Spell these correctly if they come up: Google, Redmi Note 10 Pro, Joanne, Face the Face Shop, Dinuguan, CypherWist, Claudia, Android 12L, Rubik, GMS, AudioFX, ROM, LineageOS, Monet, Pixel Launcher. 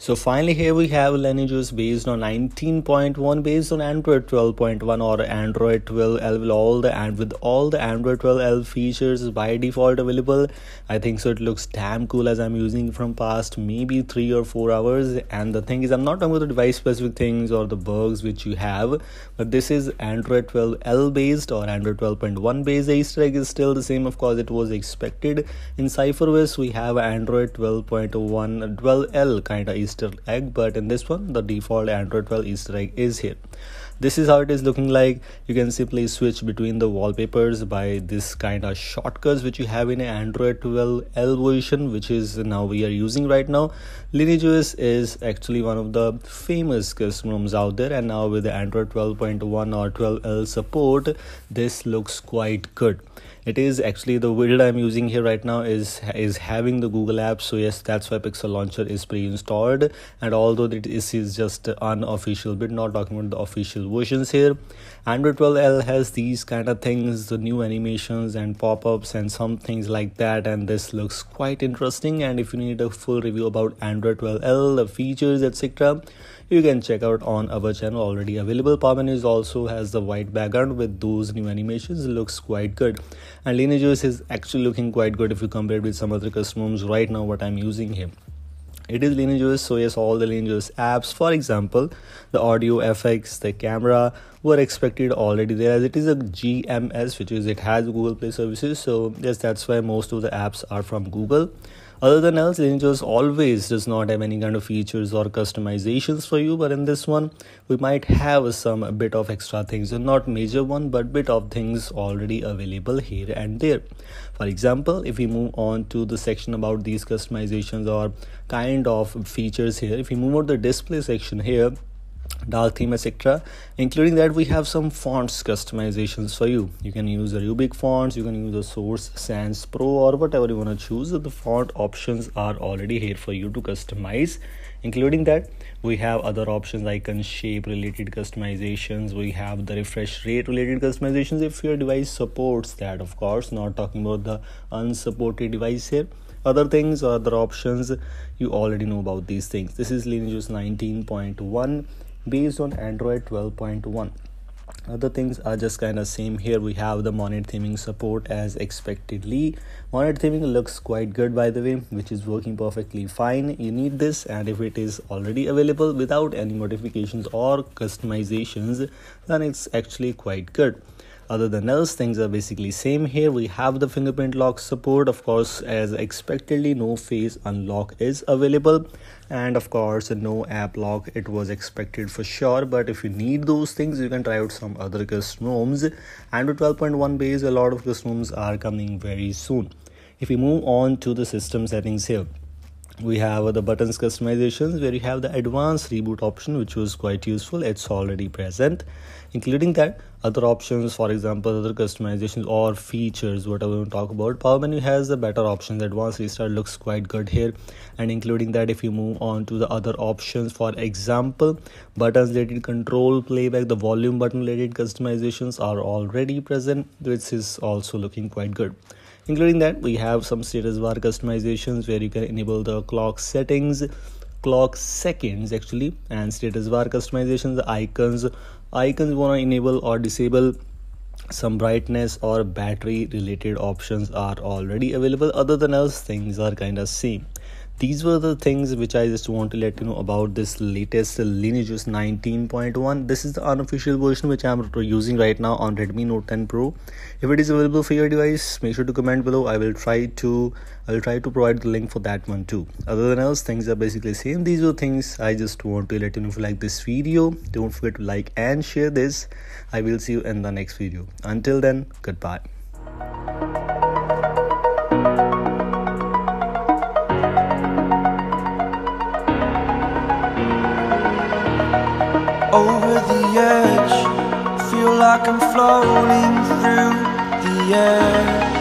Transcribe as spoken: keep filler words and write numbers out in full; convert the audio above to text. So finally here we have LineageOS based on nineteen point one, based on Android twelve point one or Android twelve L with all the and with all the Android twelve L features by default available. I think so it looks damn cool as I'm using from past maybe three or four hours. And the thing is, I'm not talking about the device specific things or the bugs which you have, but this is Android twelve L based or Android twelve point one based. The Easter egg is still the same, of course, it was expected. In CypherWist we have Android twelve point one twelve L kind of Easter egg, but in this one the default Android twelve Easter egg is here. This is how it is looking like. You can simply switch between the wallpapers by this kind of shortcuts which you have in Android twelve L version, which is now we are using right now. LineageOS is actually one of the famous custom ROMs out there, and now with the Android twelve point one or twelve L support, this looks quite good. It is actually the widget I'm using here right now is is having the Google app, so yes, that's why Pixel Launcher is pre-installed. And although it is, is just unofficial bit, not talking about the official versions here, Android twelve L has these kind of things, the new animations and pop-ups and some things like that, and this looks quite interesting. And if you need a full review about Android twelve L, the features, etc., you can check out on our channel, already available. Power menus also has the white background with those new animations, looks quite good. And LineageOS is actually looking quite good if you compare it with some other custom ROMs right now what I'm using here. It is LineageOS, so yes, all the LineageOS apps, for example the AudioFX, the camera, were expected already there, as it is a G M S, which is it has Google Play services, so yes, that's why most of the apps are from Google. Other than else, LineageOS always does not have any kind of features or customizations for you, but in this one we might have some a bit of extra things, so not major one, but bit of things already available here and there. For example, if we move on to the section about these customizations or kind of features here, if we move on to the display section here, dark theme, etc., including that we have some fonts customizations for you. You can use the Rubik fonts, you can use the Source Sans Pro or whatever you want to choose. The font options are already here for you to customize, including that we have other options like icon shape related customizations, we have the refresh rate related customizations if your device supports that, of course, not talking about the unsupported device here. Other things, other options, you already know about these things. This is LineageOS nineteen point one based on Android twelve point one. Other things are just kind of same here. We have the Monet theming support as expectedly. Monet theming looks quite good, by the way, which is working perfectly fine. You need this, and if it is already available without any modifications or customizations, then it's actually quite good. Other than else, things are basically same here. We have the fingerprint lock support, of course, as expectedly. No face unlock is available, and of course no app lock, it was expected for sure, but if you need those things, you can try out some other custom ROMs. Android twelve point one base, a lot of custom ROMs are coming very soon. If we move on to the system settings here, we have the buttons customizations, where you have the advanced reboot option, which was quite useful. It's already present, including that other options, for example other customizations or features, whatever we talk about. Power menu has the better options. Advanced restart looks quite good here, and including that, if you move on to the other options, for example buttons related control, playback, the volume button related customizations are already present, which is also looking quite good. Including that, we have some status bar customizations, where you can enable the clock settings, clock seconds actually, and status bar customizations, the icons, icons you want to enable or disable, some brightness or battery related options are already available. Other than else, things are kind of same. These were the things which I just want to let you know about this latest LineageOS nineteen point one. This is the unofficial version which I'm using right now on Redmi Note ten Pro. If it is available for your device, make sure to comment below. I will try to I will try to provide the link for that one too. Other than else, things are basically same. These are things I just want to let you know. If you like this video, don't forget to like and share this. I will see you in the next video. Until then, goodbye. Over the edge, feel like I'm floating through the air.